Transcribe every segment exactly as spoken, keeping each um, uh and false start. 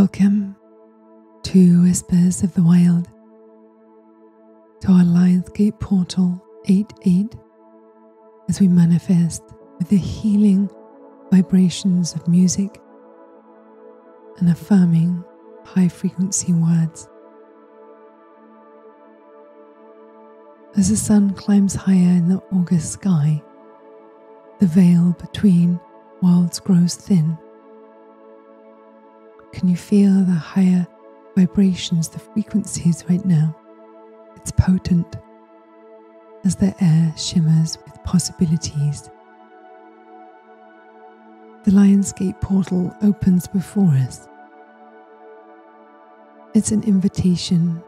Welcome to Whispers of the Wild, to our Lion's Gate Portal eighty-eight, as we manifest with the healing vibrations of music and affirming high-frequency words. As the sun climbs higher in the August sky, the veil between worlds grows thin. Can you feel the higher vibrations, the frequencies right now? It's potent as the air shimmers with possibilities. The Lion's Gate portal opens before us. It's an invitation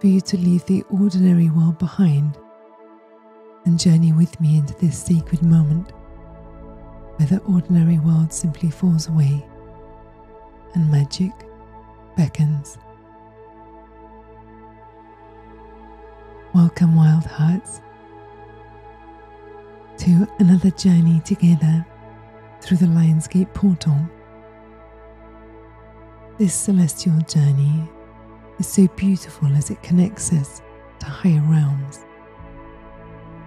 for you to leave the ordinary world behind and journey with me into this sacred moment where the ordinary world simply falls away and magic beckons. Welcome, Wild Hearts, to another journey together through the Lion's Gate portal. This celestial journey is so beautiful as it connects us to higher realms,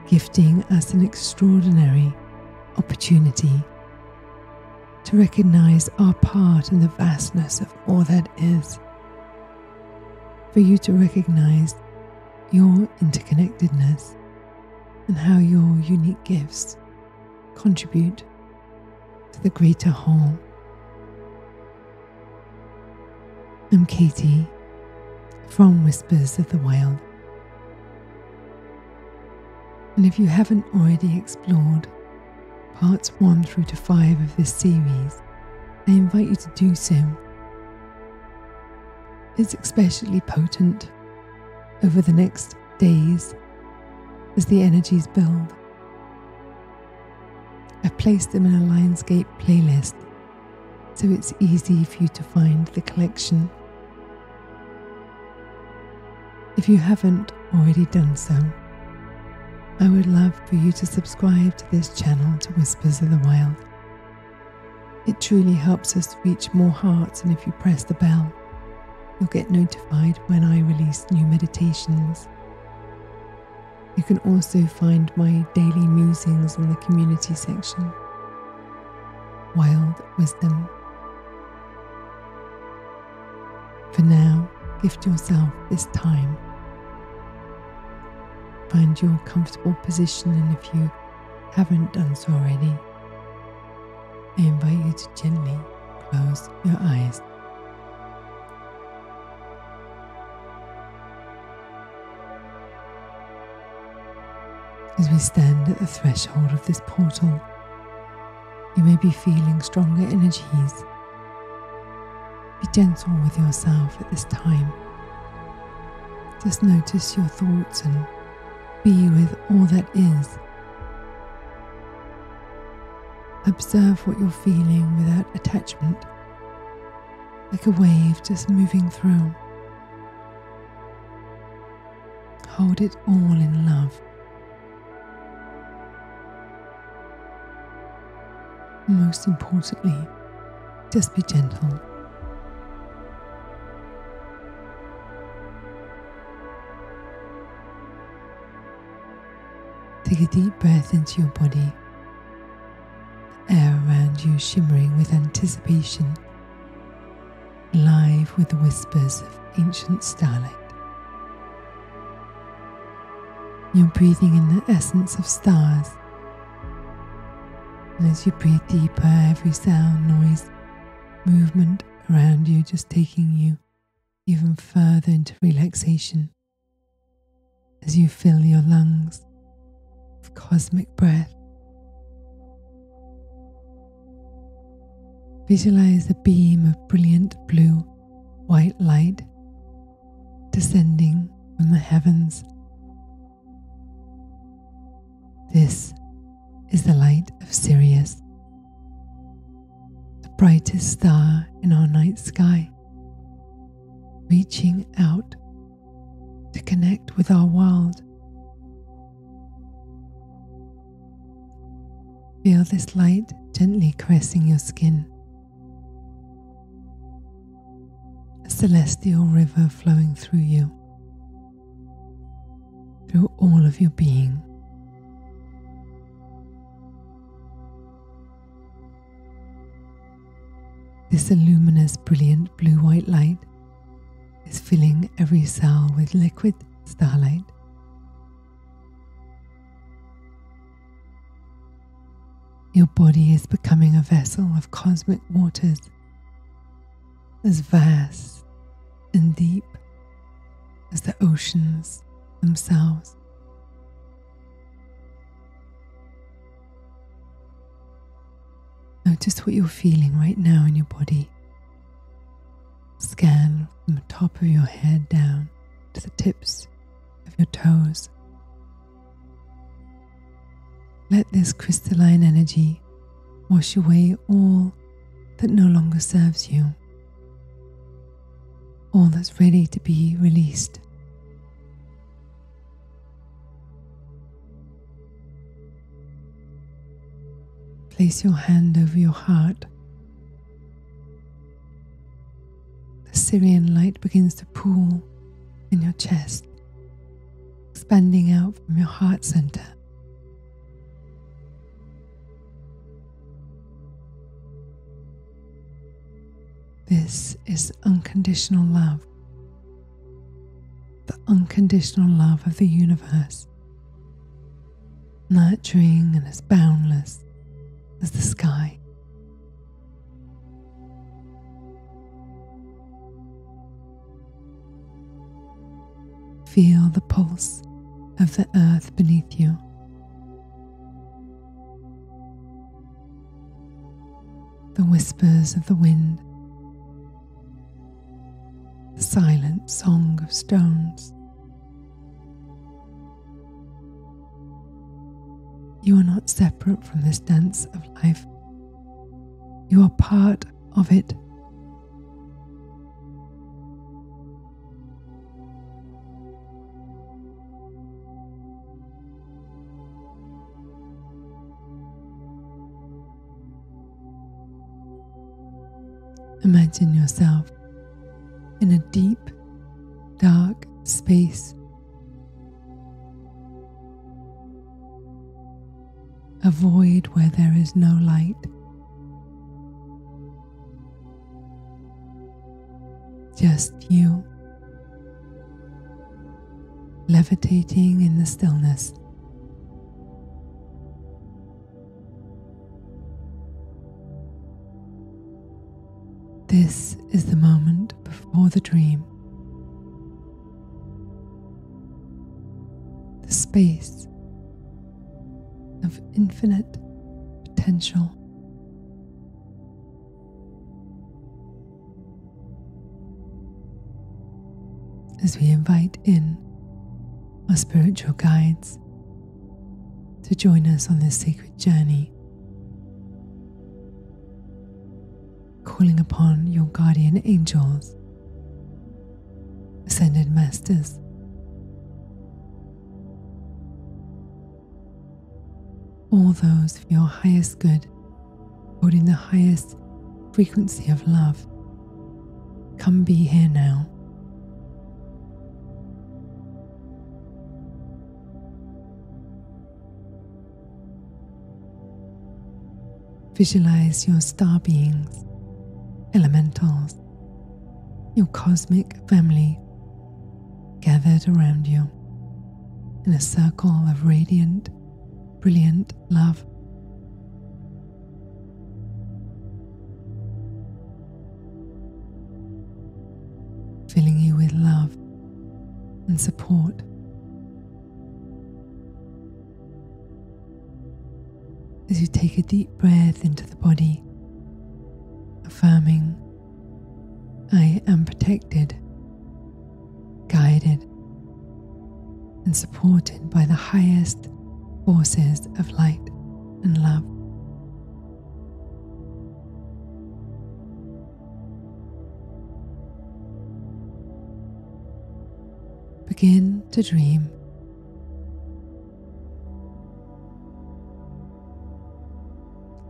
gifting us an extraordinary opportunity to recognize our part in the vastness of all that is, for you to recognize your interconnectedness and how your unique gifts contribute to the greater whole. I'm Katie from Whispers of the Wild, and if you haven't already explored Parts one through to five of this series, I invite you to do so. It's especially potent over the next days as the energies build. I've placed them in a Lion's Gate playlist, so it's easy for you to find the collection. If you haven't already done so, I would love for you to subscribe to this channel, to Whispers of the Wild. It truly helps us to reach more hearts, and if you press the bell, you'll get notified when I release new meditations. You can also find my daily musings in the community section, Wild Wisdom. For now, gift yourself this time. Find your comfortable position, and if you haven't done so already, I invite you to gently close your eyes. As we stand at the threshold of this portal, you may be feeling stronger energies. Be gentle with yourself at this time. Just notice your thoughts and be with all that is. Observe what you're feeling without attachment, like a wave just moving through. Hold it all in love. Most importantly, just be gentle. Take a deep breath into your body, the air around you shimmering with anticipation, alive with the whispers of ancient starlight. You're breathing in the essence of stars, and as you breathe deeper, every sound, noise, movement around you just taking you even further into relaxation as you fill your lungs of cosmic breath. Visualize a beam of brilliant blue white light descending from the heavens. This is the light of Sirius, the brightest star in our night sky, reaching out to connect with our world. Feel this light gently caressing your skin, celestial river flowing through you, through all of your being. This luminous, brilliant blue-white light is filling every cell with liquid starlight. Your body is becoming a vessel of cosmic waters, as vast and deep as the oceans themselves. Notice what you're feeling right now in your body. Scan from the top of your head down to the tips of your toes. Let this crystalline energy wash away all that no longer serves you, all that's ready to be released. Place your hand over your heart. The Sirian light begins to pool in your chest, expanding out from your heart center. This is unconditional love, the unconditional love of the universe, nurturing and as boundless as the sky. Feel the pulse of the earth beneath you. The whispers of the wind. The silent song of stones. You are not separate from this dance of life. You are part of it. Imagine yourself in a deep, dark space. A void where there is no light, just you, levitating in the stillness. This is the moment before the dream, the space of infinite potential. As we invite in our spiritual guides to join us on this sacred journey, calling upon your guardian angels, ascended masters, all those for your highest good, holding the highest frequency of love. Come be here now. Visualize your star beings, elementals, your cosmic family gathered around you in a circle of radiant, brilliant love. Filling you with love and support. As you take a deep breath into the body, affirming, I am protected, guided, and supported by the highest forces of light and love. Begin to dream.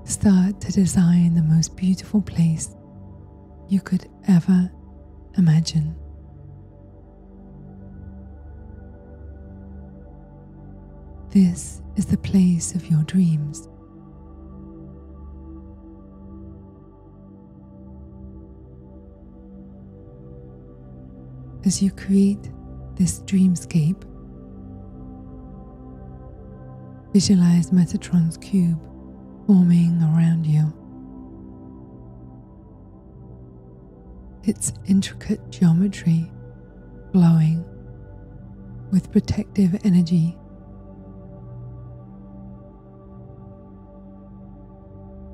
Start to design the most beautiful place you could ever imagine. This is the place of your dreams. As you create this dreamscape, visualize Metatron's cube forming around you. Its intricate geometry glowing with protective energy.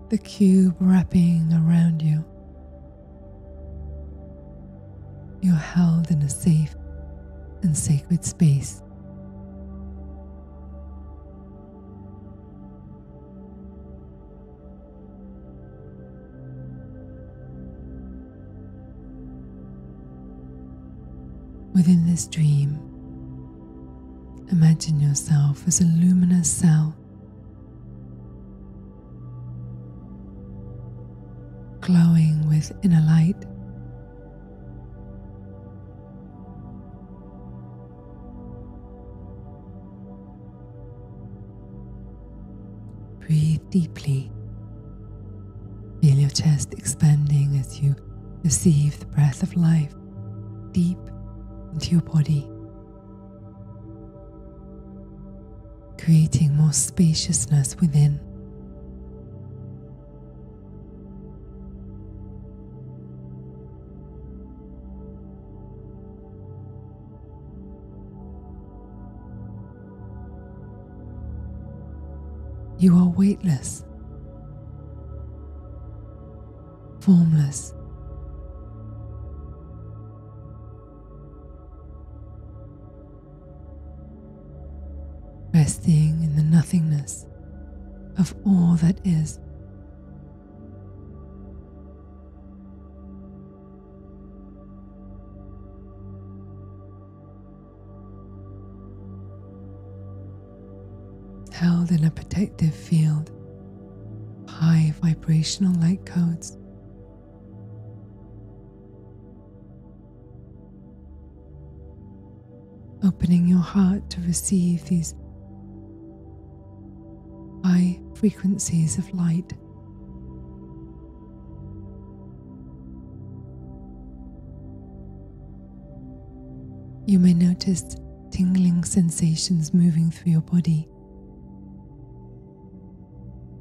The cube wrapping around you. You're held in a safe and sacred space. Within this dream, imagine yourself as a luminous cell, glowing with inner light. Breathe deeply. Feel your chest expanding as you receive the breath of life deep into your body, creating more spaciousness within. You are weightless, formless, resting in the nothingness of all that is. Held in a protective field, high vibrational light codes. Opening your heart to receive these high frequencies of light. You may notice tingling sensations moving through your body.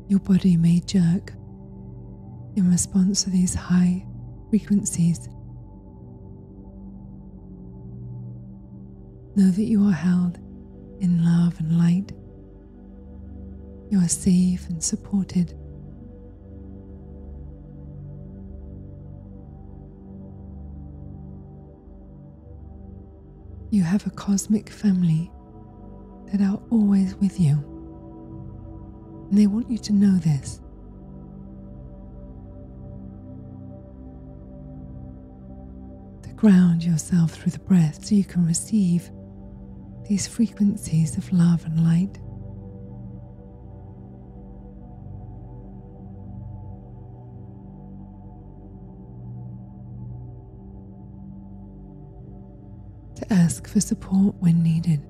Your body may jerk in response to these high frequencies. Know that you are held in love and light. You are safe and supported. You have a cosmic family that are always with you, and they want you to know this. To ground yourself through the breath so you can receive these frequencies of love and light. Ask for support when needed.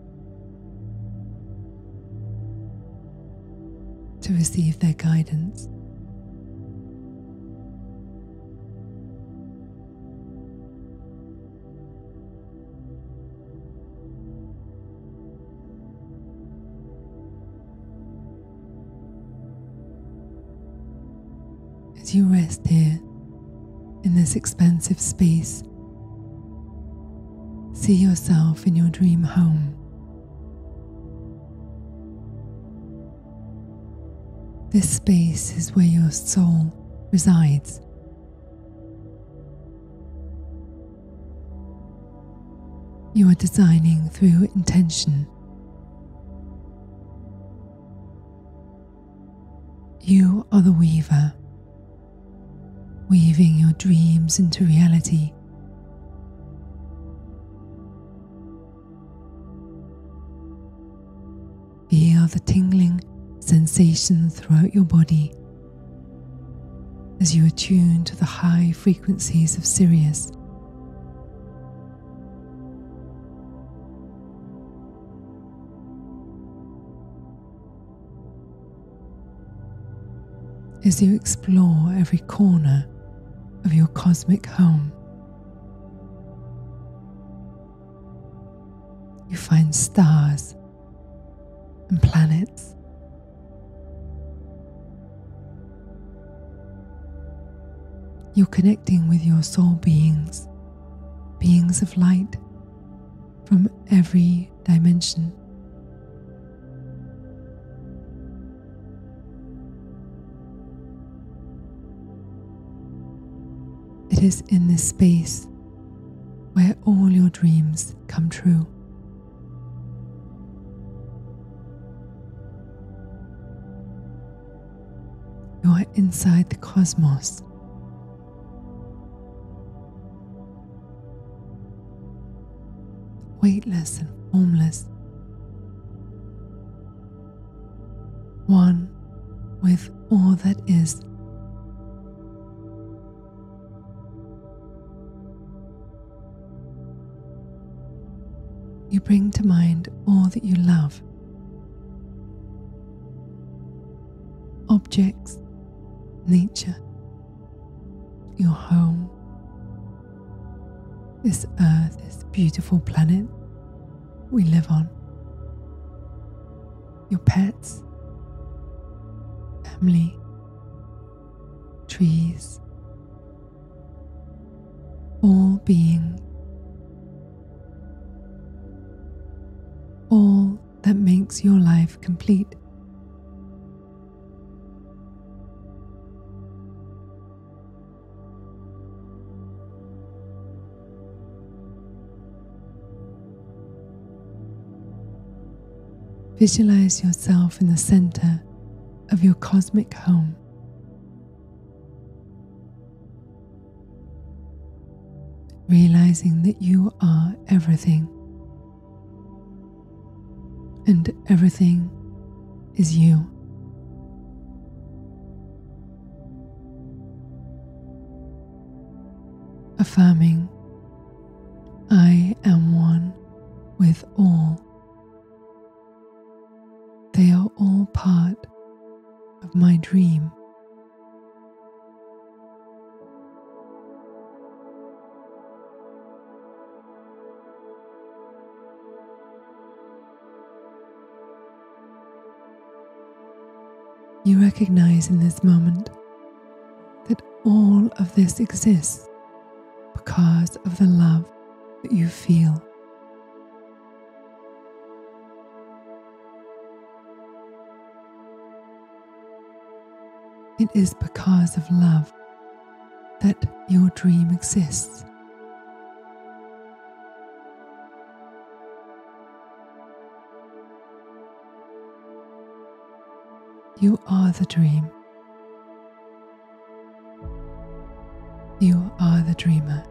To receive their guidance. As you rest here in this expansive space, see yourself in your dream home. This space is where your soul resides. You are designing through intention. You are the weaver, weaving your dreams into reality. Feel the tingling sensation throughout your body as you attune to the high frequencies of Sirius as you explore every corner of your cosmic home. You find stars and planets. You're connecting with your soul beings, beings of light from every dimension. It is in this space where all your dreams come true. You are inside the cosmos. Weightless and formless, one with all that is. You bring to mind all that you love, objects, nature, your home, this earth, this beautiful planet we live on, your pets, family, trees, all being, all that makes your life complete. Visualize yourself in the center of your cosmic home. Realizing that you are everything, and everything is you. Affirming, I am one with all. They are all part of my dream. You recognize in this moment that all of this exists because of the love that you feel. It is because of love that your dream exists. You are the dream. You are the dreamer.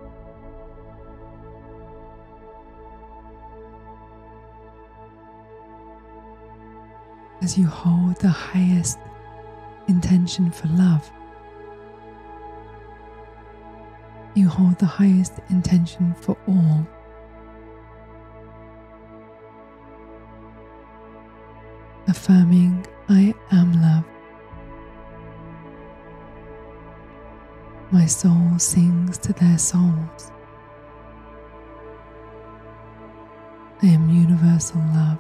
As you hold the highest intention for love, you hold the highest intention for all. Affirming, I am love. My soul sings to their souls. I am universal love.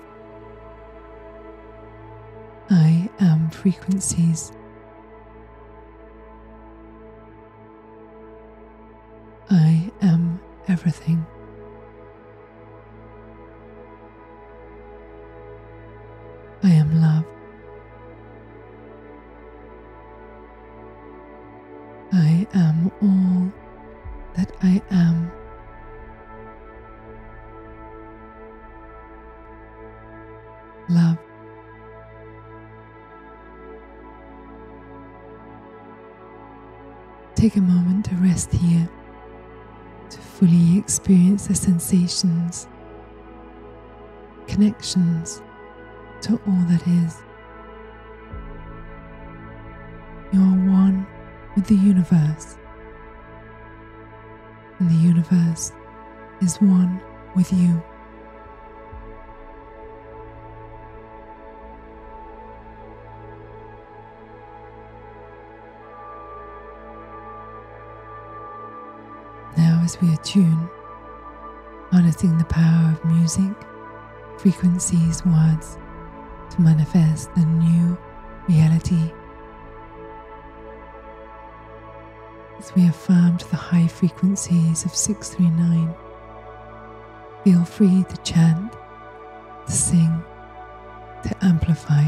I am frequencies. I am everything. I am love. I am all that I am. Love. Take a moment to rest here, to fully experience the sensations, connections to all that is. You are one with the universe, and the universe is one with you. now as we attune, harnessing the power of music, frequencies, words, to manifest the new reality. As we affirm to the high frequencies of six three nine, feel free to chant, to sing, to amplify.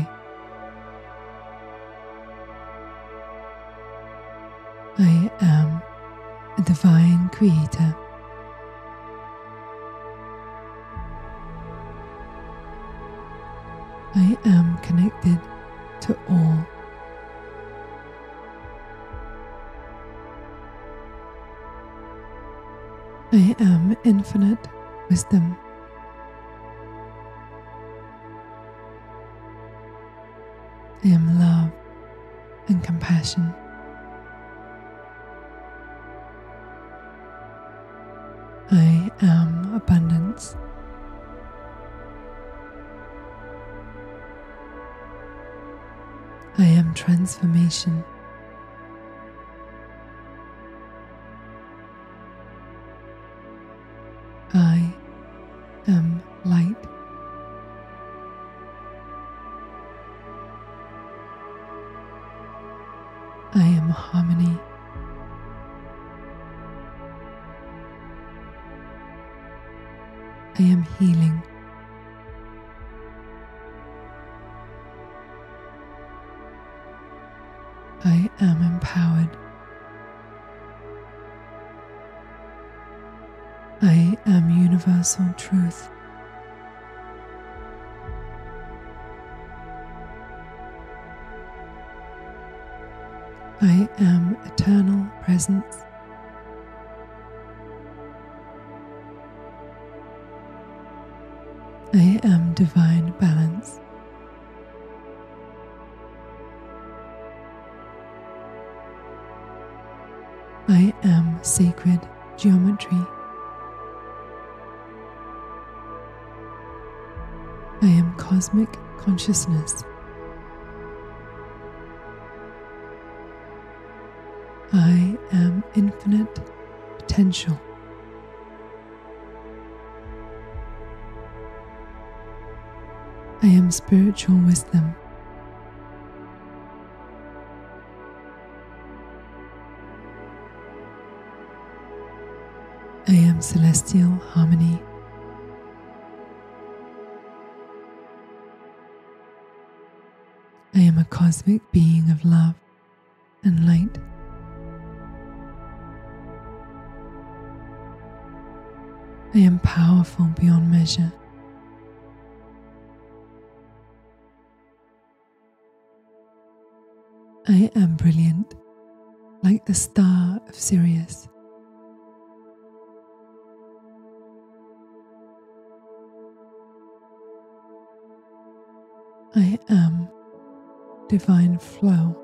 I am a divine creator. I am connected to all. I am infinite wisdom. I am love and compassion. I am abundance. I am transformation. I am light. I am harmony. I am healing. I am empowered. I am universal truth. I am eternal presence. I am divine balance. I am sacred geometry. I am cosmic consciousness. I am infinite potential. I am spiritual wisdom. I am celestial harmony. I am a cosmic being of love and light. I am powerful beyond measure. I am brilliant, like the star of Sirius. I am divine flow.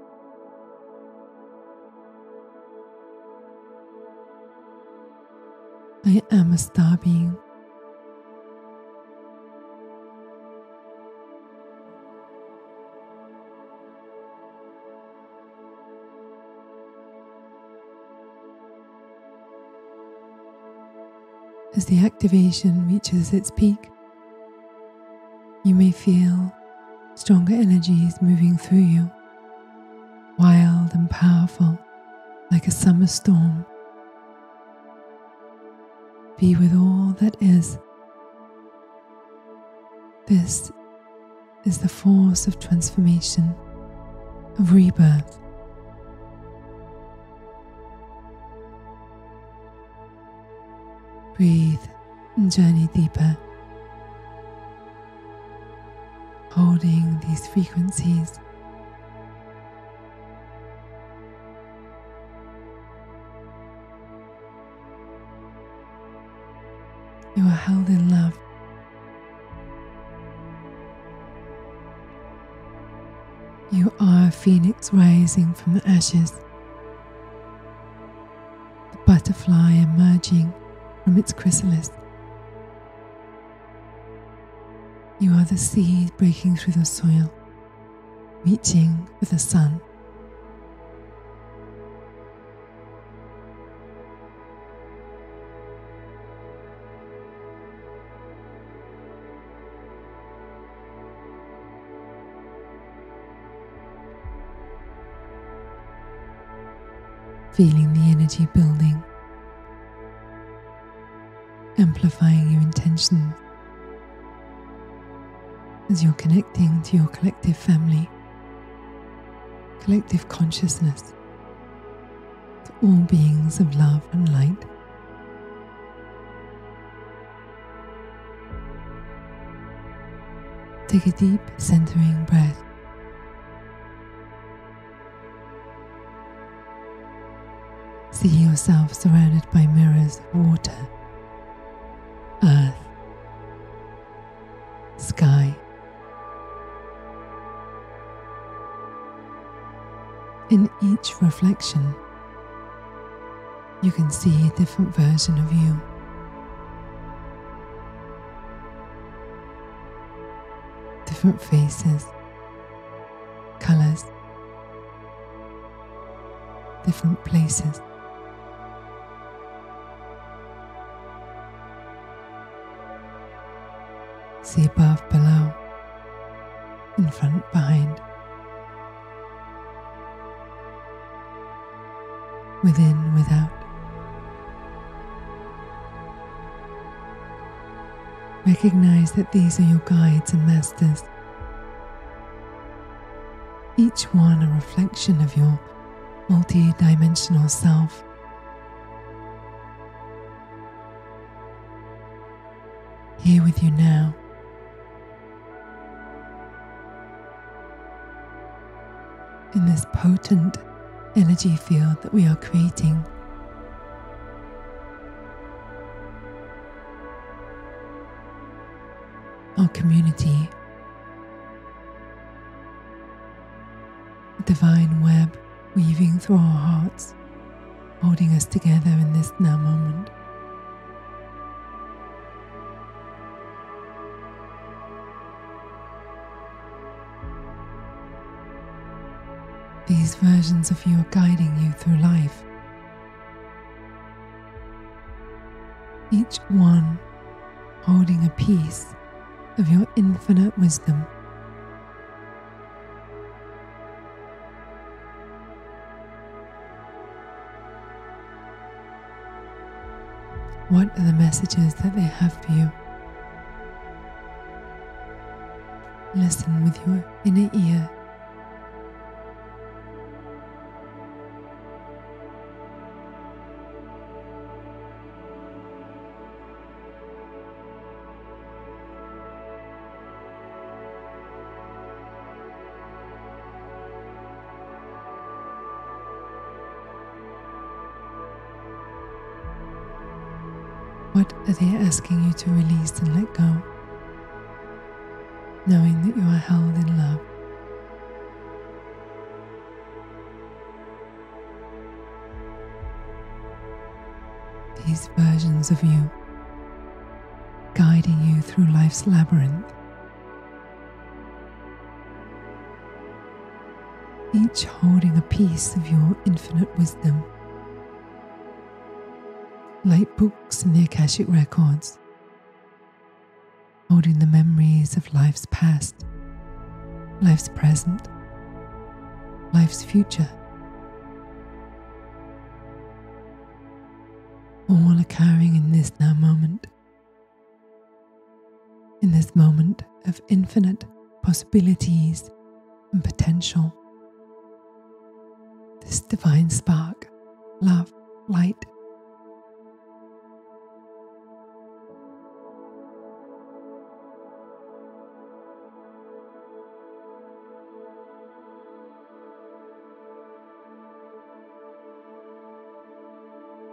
I am a star being. As the activation reaches its peak, you may feel stronger energies moving through you, wild and powerful, like a summer storm. Be with all that is. This is the force of transformation, of rebirth. Breathe and journey deeper, holding these frequencies. You are held in love. You are a phoenix rising from the ashes, the butterfly emerging from its chrysalis. You are the seed breaking through the soil, reaching for the sun. feeling the energy building, amplifying your intentions as you're connecting to your collective family, collective consciousness, to all beings of love and light. Take a deep, centering breath. See yourself surrounded by mirrors of water, earth, sky. In each reflection, you can see a different version of you. Different faces, colors, different places. See above, below, in front, behind, within, without. Recognize that these are your guides and masters, each one a reflection of your multi-dimensional self. Here with you now. In this potent energy field that we are creating, our community, a divine web weaving through our hearts, holding us together in this now moment. These versions of you are guiding you through life, each one holding a piece of your infinite wisdom. What are the messages that they have for you? Listen with your inner ear. What are they asking you to release and let go, knowing that you are held in love? These versions of you, guiding you through life's labyrinth, each holding a piece of your infinite wisdom. Light books in the Akashic records, holding the memories of life's past, life's present, life's future. All occurring in this now moment, in this moment of infinite possibilities and potential. This divine spark, love, light,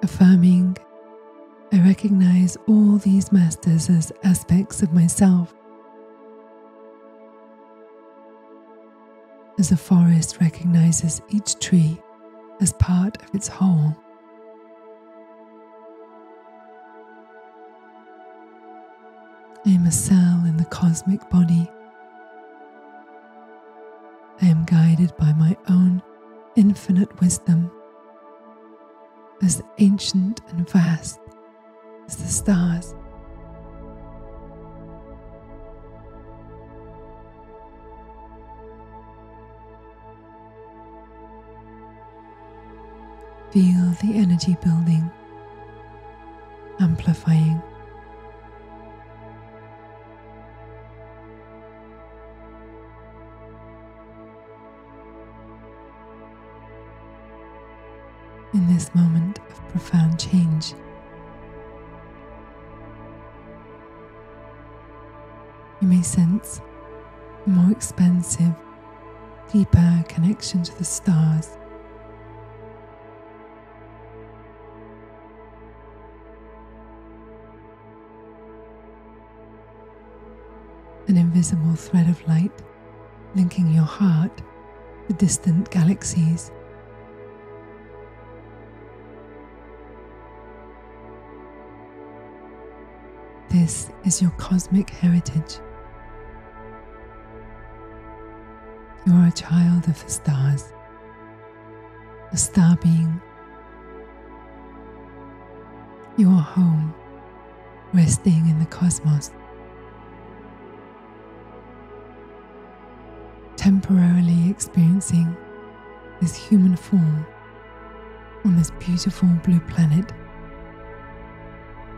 affirming, I recognize all these masters as aspects of myself, as a forest recognizes each tree as part of its whole. I am a cell in the cosmic body. I am guided by my own infinite wisdom, as ancient and vast as the stars. Feel the energy building, amplifying. In this moment of profound change, you may sense a more expansive, deeper connection to the stars. An invisible thread of light linking your heart with distant galaxies. This is your cosmic heritage. You are a child of the stars, a star being. You are home, resting in the cosmos, temporarily experiencing this human form on this beautiful blue planet,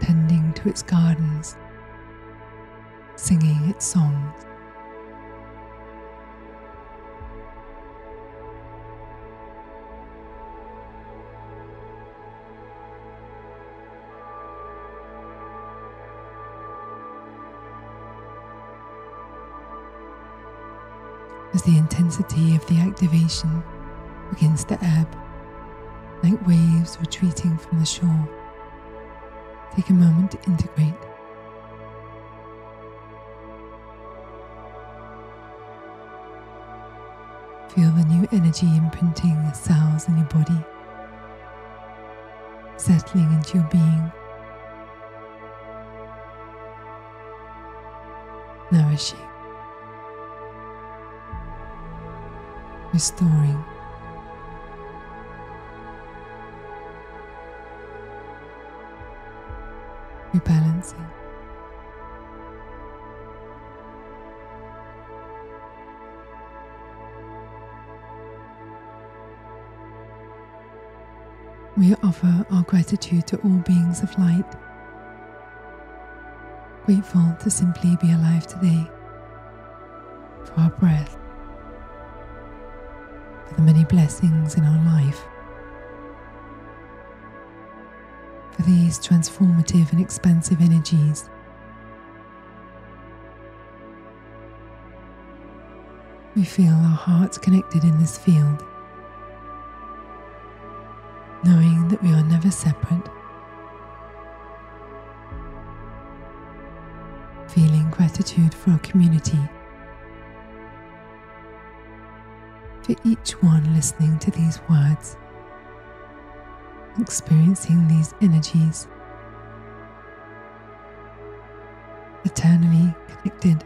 tending to its gardens, singing its songs. As the intensity of the activation begins to ebb, like waves retreating from the shore, take a moment to integrate. Feel the new energy imprinting the cells in your body, settling into your being, nourishing, restoring. Rebalancing. We offer our gratitude to all beings of light, grateful to simply be alive today, for our breath, for the many blessings in our life, for these transformative and expansive energies. We feel our hearts connected in this field, knowing that we are never separate, feeling gratitude for our community, for each one listening to these words, experiencing these energies, eternally connected.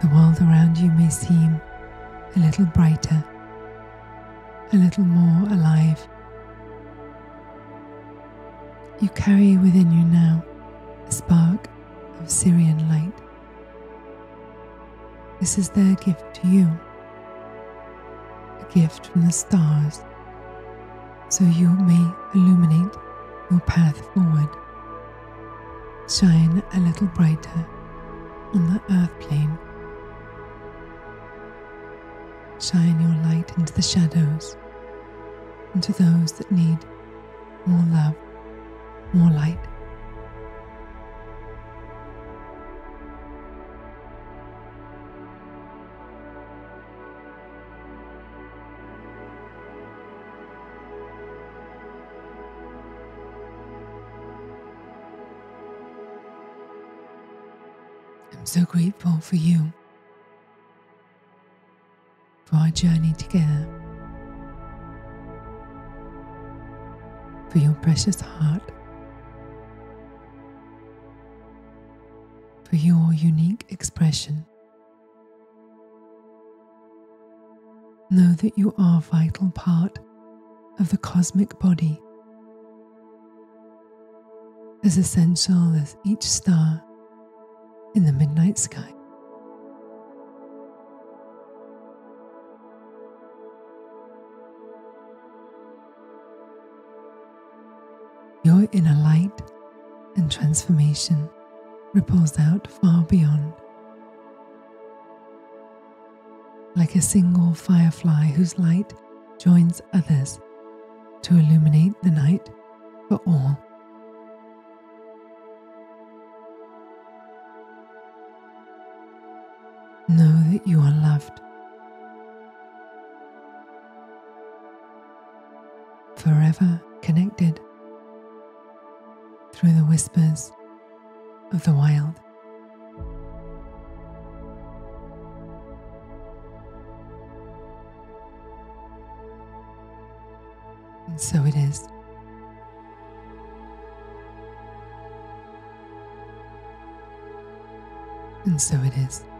The world around you may seem a little brighter, a little more alive. You carry within you now a spark of Sirian light. This is their gift to you, a gift from the stars, so you may illuminate your path forward, shine a little brighter on the earth plane, shine your light into the shadows, into those that need more love, more light. I'm so grateful for you, for our journey together, for your precious heart, for your unique expression. Know that you are a vital part of the cosmic body, as essential as each star in the midnight sky. inner light and transformation ripples out far beyond. Like a single firefly whose light joins others to illuminate the night for all. Know that you are loved forever, connected through the whispers of the wild. And so it is. And so it is.